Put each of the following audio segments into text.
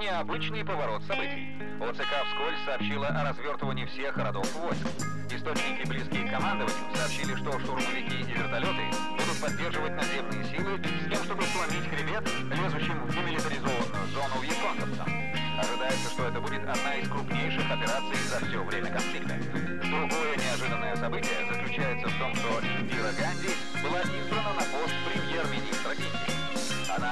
Необычный поворот событий. ОЦК «Всколь» сообщила о развертывании всех родов войск. Источники, близкие к командованию, сообщили, что штурмовики и вертолеты будут поддерживать наземные силы с тем, чтобы сломить хребет, лезущим в демилитаризованную зону вьетконговцам. Ожидается, что это будет одна из крупнейших операций за все время конфликта. Другое неожиданное событие заключается в том, что Индира Ганди была избрана на пост премьер-министра Индии. Она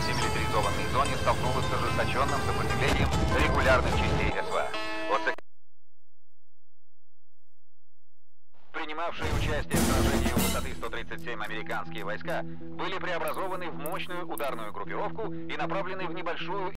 В демилитаризованной зоне столкнулась с ожесточенным сопротивлением регулярных частей СВА. ОЦК, принимавшие участие в сражении высоты 137 американские войска, были преобразованы в мощную ударную группировку и направлены в небольшую